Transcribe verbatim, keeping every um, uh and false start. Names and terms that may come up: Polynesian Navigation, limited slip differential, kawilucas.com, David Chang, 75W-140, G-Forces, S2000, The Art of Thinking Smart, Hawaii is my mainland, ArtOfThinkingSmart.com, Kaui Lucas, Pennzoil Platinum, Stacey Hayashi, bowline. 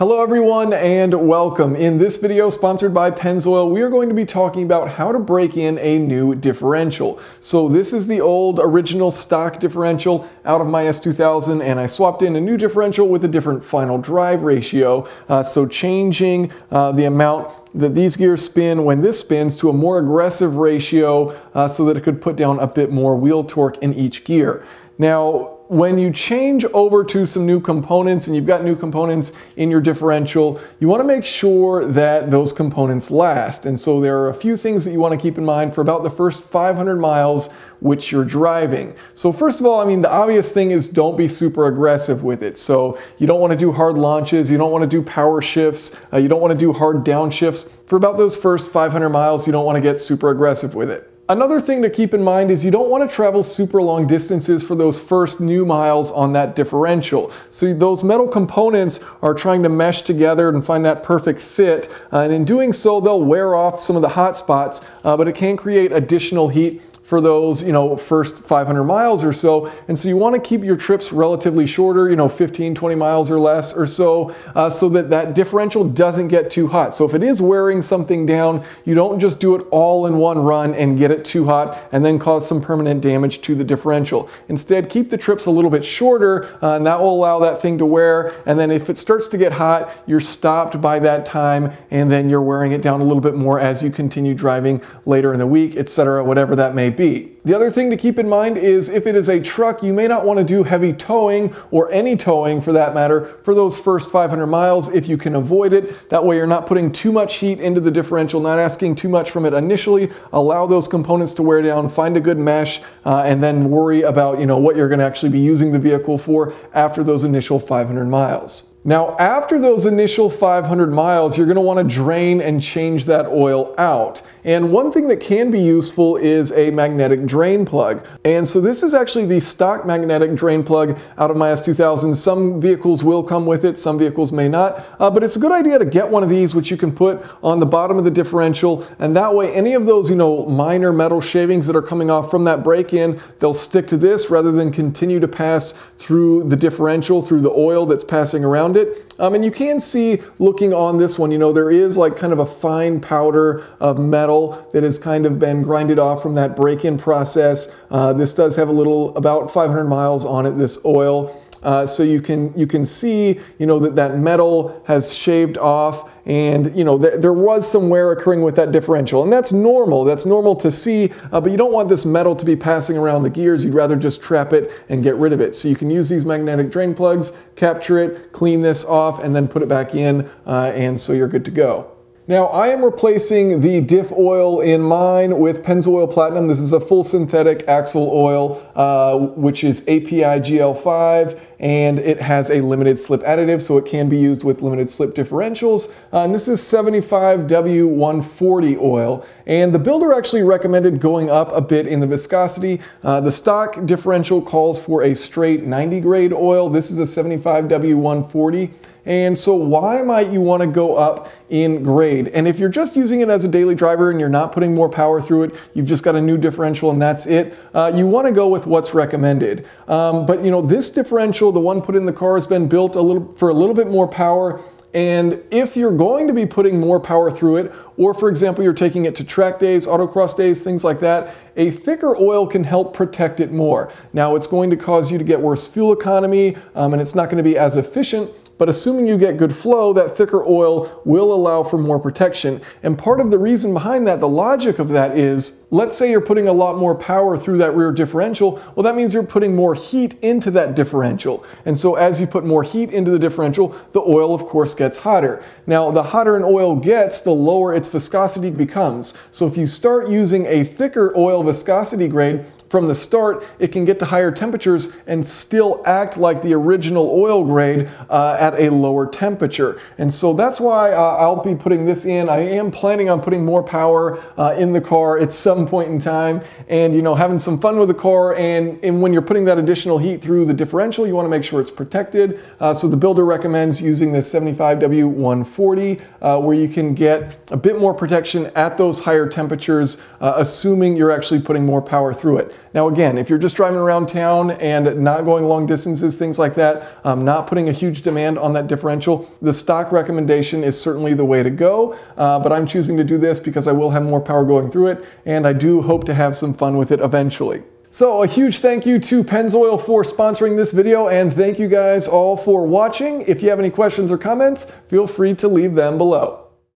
Hello everyone and welcome. In this video sponsored by Pennzoil, we are going to be talking about how to break in a new differential. So this is the old original stock differential out of my S two thousand, and I swapped in a new differential with a different final drive ratio. Uh, so changing uh, the amount that these gears spin when this spins to a more aggressive ratio uh, so that it could put down a bit more wheel torque in each gear. Now, when you change over to some new components and you've got new components in your differential, you want to make sure that those components last. And so there are a few things that you want to keep in mind for about the first five hundred miles which you're driving. So first of all, I mean, the obvious thing is don't be super aggressive with it. So you don't want to do hard launches, you don't want to do power shifts, uh, you don't want to do hard downshifts. For about those first five hundred miles, you don't want to get super aggressive with it. Another thing to keep in mind is you don't want to travel super long distances for those first new miles on that differential. So those metal components are trying to mesh together and find that perfect fit. Uh, and in doing so, they'll wear off some of the hot spots, uh, but it can create additional heat for those, you know, first five hundred miles or so. And so you want to keep your trips relatively shorter, you know, fifteen, twenty miles or less or so, uh, so that that differential doesn't get too hot. So if it is wearing something down, you don't just do it all in one run and get it too hot and then cause some permanent damage to the differential. Instead, keep the trips a little bit shorter, uh, and that will allow that thing to wear. And then if it starts to get hot, you're stopped by that time, and then you're wearing it down a little bit more as you continue driving later in the week, et cetera, whatever that may be. The other thing to keep in mind is if it is a truck, you may not want to do heavy towing or any towing for that matter for those first five hundred miles if you can avoid it. That way you're not putting too much heat into the differential, not asking too much from it initially. Allow those components to wear down, find a good mesh, uh, and then worry about, you know, what you're going to actually be using the vehicle for after those initial five hundred miles. Now, after those initial five hundred miles, you're going to want to drain and change that oil out. And one thing that can be useful is a magnetic drain plug. And so this is actually the stock magnetic drain plug out of my S two thousand. Some vehicles will come with it, some vehicles may not, uh, but it's a good idea to get one of these, which you can put on the bottom of the differential. And that way, any of those, you know, minor metal shavings that are coming off from that break-in, they'll stick to this rather than continue to pass through the differential, through the oil that's passing around it. Um, and you can see, looking on this one, you know, there is like kind of a fine powder of metal that has kind of been grinded off from that break-in process. Uh, this does have a little, about five hundred miles on it, this oil. Uh, so you can, you can see, you know, that that metal has shaved off. And, you know, th there was some wear occurring with that differential. And that's normal. That's normal to see, uh, but you don't want this metal to be passing around the gears. You'd rather just trap it and get rid of it. So you can use these magnetic drain plugs, capture it, clean this off, and then put it back in, uh, and so you're good to go. Now, I am replacing the diff oil in mine with Pennzoil Platinum. This is a full synthetic axle oil, uh, which is A P I G L five, and it has a limited slip additive, so it can be used with limited slip differentials. Uh, and this is seventy-five W one forty oil. And the builder actually recommended going up a bit in the viscosity. Uh, the stock differential calls for a straight ninety grade oil. This is a seventy-five W one forty. And so why might you want to go up in grade? And if you're just using it as a daily driver and you're not putting more power through it, you've just got a new differential and that's it, uh, you want to go with what's recommended. Um, but you know, this differential, the one put in the car, has been built a little for a little bit more power. And if you're going to be putting more power through it, or for example, you're taking it to track days, autocross days, things like that, a thicker oil can help protect it more. Now, it's going to cause you to get worse fuel economy, um, and it's not going to be as efficient. But assuming you get good flow, that thicker oil will allow for more protection. And part of the reason behind that, the logic of that is, let's say you're putting a lot more power through that rear differential. Well, that means you're putting more heat into that differential. And so as you put more heat into the differential, the oil of course gets hotter. Now, the hotter an oil gets, the lower its viscosity becomes. So if you start using a thicker oil viscosity grade, from the start, it can get to higher temperatures and still act like the original oil grade uh, at a lower temperature. And so that's why uh, I'll be putting this in. I am planning on putting more power uh, in the car at some point in time, and you know, having some fun with the car. And, and when you're putting that additional heat through the differential, you want to make sure it's protected. Uh, so the builder recommends using the seventy-five W one forty, uh, where you can get a bit more protection at those higher temperatures, uh, assuming you're actually putting more power through it. Now again, if you're just driving around town and not going long distances, things like that, um, not putting a huge demand on that differential, the stock recommendation is certainly the way to go, uh, but I'm choosing to do this because I will have more power going through it, and I do hope to have some fun with it eventually. So a huge thank you to Pennzoil for sponsoring this video, and thank you guys all for watching. If you have any questions or comments, feel free to leave them below.